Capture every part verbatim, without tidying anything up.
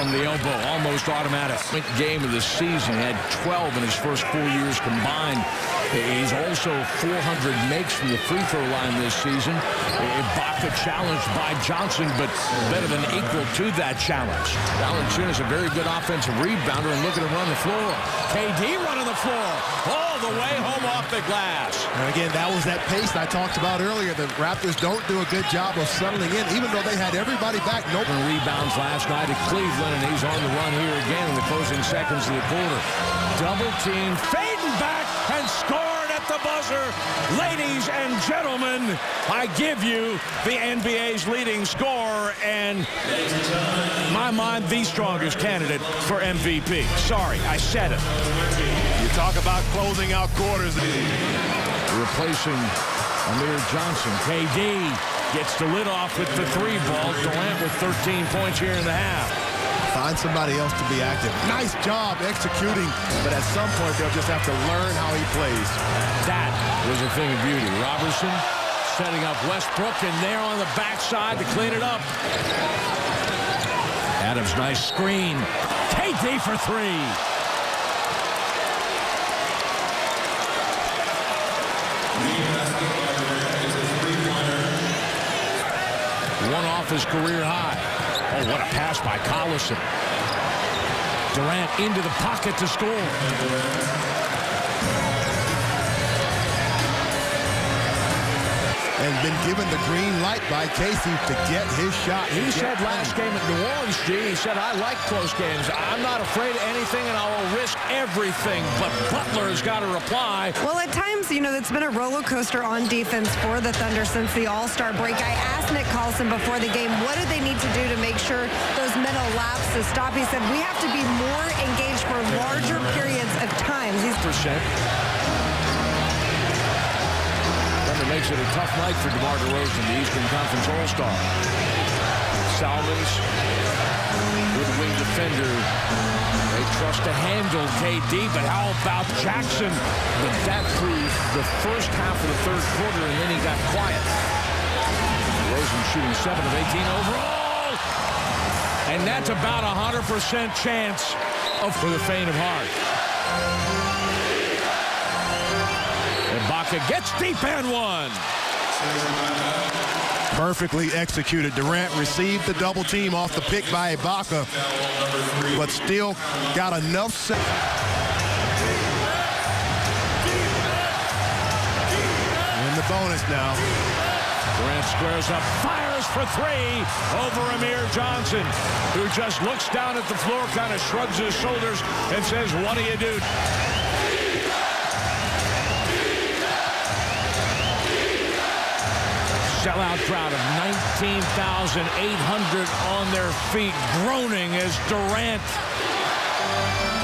from the elbow, almost automatic. Game of the season, had twelve in his first four years combined. He's also four hundred makes from the free throw line this season. Ibaka challenged by Johnson, but better than equal to that challenge. Valanciunas is a very good offensive rebounder and looking to run the floor. K D running the floor all the way home off the glass. And again, that was that pace I talked about earlier. The Raptors don't do a good job of settling in, even though they had everybody back. Nope. Rebounds last night at Cleveland, and he's on the run here again in the closing seconds of the quarter. Double team, fading back, and scored at the buzzer. Ladies and gentlemen, I give you the N B A's leading scorer and, in my mind, the strongest candidate for M V P. Sorry, I said it. You talk about closing out quarters. Replacing Amir Johnson. K D gets the lid off with the three ball. Durant with thirteen points here in the half. Find somebody else to be active. Nice job executing, but at some point they'll just have to learn how he plays. That was a thing of beauty. Robertson setting up Westbrook, and they're on the backside to clean it up. Adams, nice screen. K D for three. One off his career high. Oh, what a pass by Collison. Durant into the pocket to score. And been given the green light by Casey to get his shot. He said last game at New Orleans, G, he said, I like close games. I'm not afraid of anything, and I will risk everything. But Butler has got to reply. Well, at times, you know, it's been a roller coaster on defense for the Thunder since the All-Star break. I asked Nick Coulson before the game, what do they need to do to make sure those mental lapses stop? He said, we have to be more engaged for larger periods of time. He's percent. Makes it a tough night for DeMar DeRozan, the Eastern Conference All-Star. Salmons, good wing defender. They trust to handle K D, but how about Jackson? But that proved the first half of the third quarter, and then he got quiet. DeRozan shooting seven of eighteen overall. And that's about a one hundred percent chance of for the faint of heart. Ibaka gets deep and one. Perfectly executed. Durant received the double team off the pick by Ibaka, but still got enough set. In the bonus now. Durant squares up, fires for three over Amir Johnson, who just looks down at the floor, kind of shrugs his shoulders, and says, what do you do? Sellout crowd of nineteen thousand eight hundred on their feet, groaning as Durant.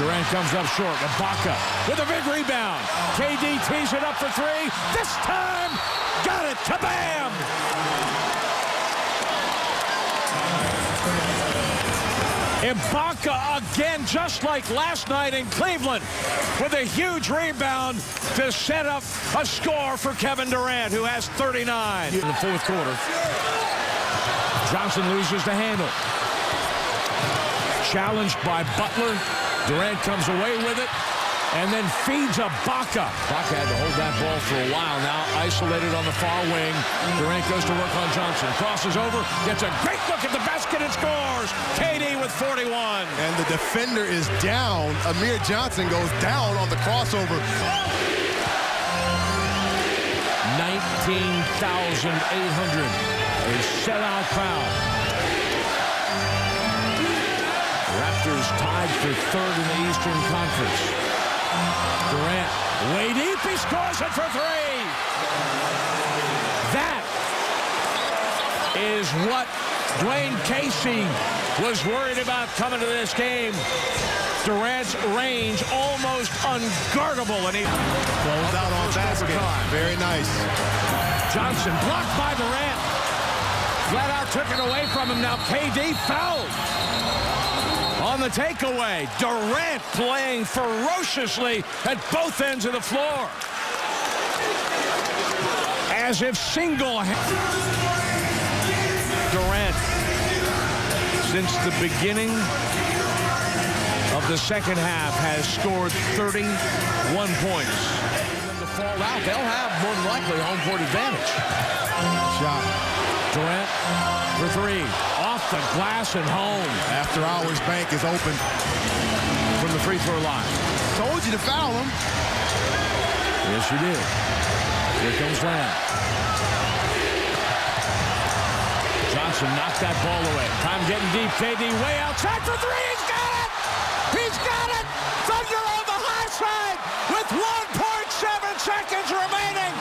Durant comes up short. Ibaka with a big rebound. K D tees it up for three. This time, got it. Kabam! Ibaka again, just like last night in Cleveland, with a huge rebound to set up a score for Kevin Durant, who has thirty-nine. In the fourth quarter, Johnson loses the handle. Challenged by Butler. Durant comes away with it and then feeds Ibaka. Ibaka had to hold that ball for a while now, isolated on the far wing. Durant goes to work on Johnson. Crosses over, gets a great look at the basket and scores. K D with forty-one. And the defender is down. Amir Johnson goes down on the crossover. nineteen thousand eight hundred. A sellout crowd. Raptors tied for third in the Eastern Conference. Durant, way deep, he scores it for three. That is what Dwayne Casey was worried about coming to this game. Durant's range almost unguardable, and he goes out on basket. Very nice. Johnson blocked by Durant. Flat out took it away from him. Now K D fouled. On the takeaway, Durant playing ferociously at both ends of the floor. As if single-handed. Durant, since the beginning the second half has scored thirty-one points. Them to fall out, they'll have more than likely home court advantage. Shot. Durant for three. Off the glass and home. After hours, bank is open from the free throw line. Told you to foul him. Yes, you did. Here comes Lamb. Johnson knocked that ball away. Time getting deep. K D way outside for three. He's got it! He's got it! Thunder on the high side with one point seven seconds remaining.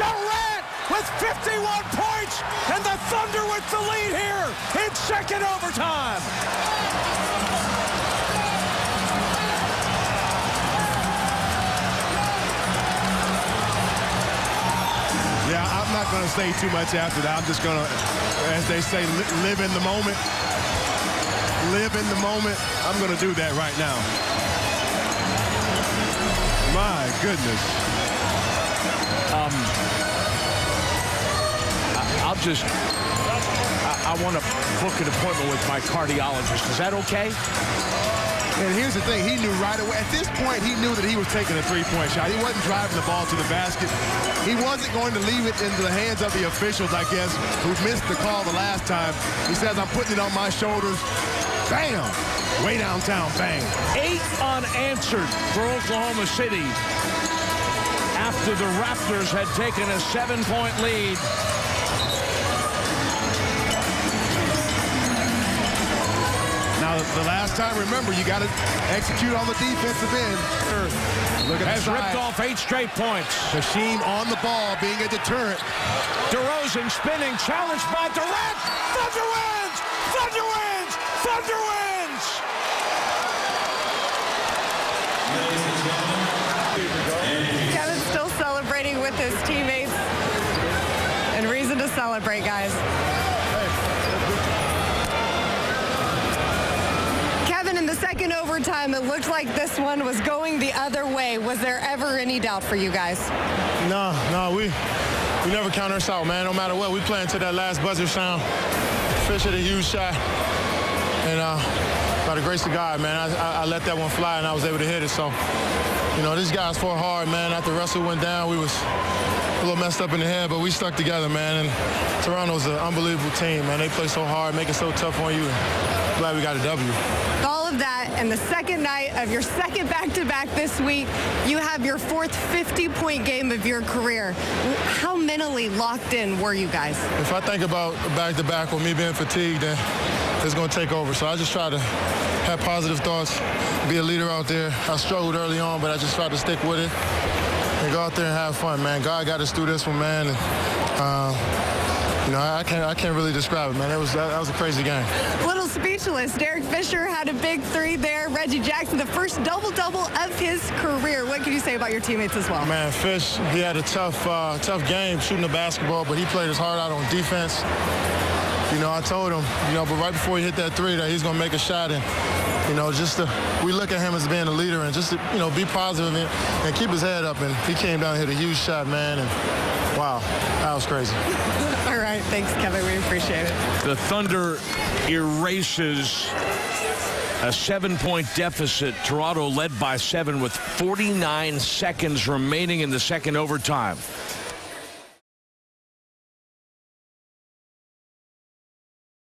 Durant with fifty-one points, and the Thunder with the lead here in second overtime. Yeah, I'm not going to say too much after that. I'm just going to... As they say, li live in the moment. Live in the moment. I'm going to do that right now. My goodness. Um, I I'll just... I, I want to book an appointment with my cardiologist. Is that okay? And here's the thing. He knew right away. At this point, he knew that he was taking a three-point shot. He wasn't driving the ball to the basket. He wasn't going to leave it in the hands of the officials, I guess, who missed the call the last time. He says, I'm putting it on my shoulders. Bam! Way downtown, bang. Eight unanswered for Oklahoma City after the Raptors had taken a seven-point lead. Now, the last time, remember, you got to execute on the defensive end. Look at has the ripped off eight straight points. Hashim on the ball, being a deterrent. DeRozan spinning, challenged by Durant. Thunder wins! Thunder wins! Thunder wins! Kevin's still celebrating with his teammates. And reason to celebrate, guys. Second overtime, it looked like this one was going the other way. Was there ever any doubt for you guys? No, no, we we never count us out, man. No matter what, we play until that last buzzer sound. Fish hit a huge shot, and uh, by the grace of God, man, I, I, I let that one fly, and I was able to hit it. So, you know, these guys fought hard, man. After Russell went down, we was a little messed up in the head, but we stuck together, man. And Toronto's an unbelievable team, man. They play so hard, make it so tough on you. I'm glad we got a W. Of that, and the second night of your second back-to-back this week, you have your fourth fifty-point game of your career. How mentally locked in were you guys? If I think about back-to-back with me being fatigued, then it's going to take over. So I just try to have positive thoughts, be a leader out there. I struggled early on, but I just tried to stick with it and go out there and have fun, man. God got us through this one, man. And, um, You know, I can't, I can't really describe it, man. That was, that, that was a crazy game. A little speechless. Derek Fisher had a big three there. Reggie Jackson, the first double-double of his career. What can you say about your teammates as well? Man, Fish, he had a tough, uh, tough game shooting the basketball, but he played his heart out on defense. You know, I told him, you know, but right before he hit that three, that he's going to make a shot. And, you know, just to, we look at him as being a leader and just, to, you know, be positive and, and keep his head up. And he came down and hit a huge shot, man. And, wow, that was crazy. All right. Thanks, Kevin. We appreciate it. The Thunder erases a seven-point deficit. Toronto led by seven with forty-nine seconds remaining in the second overtime.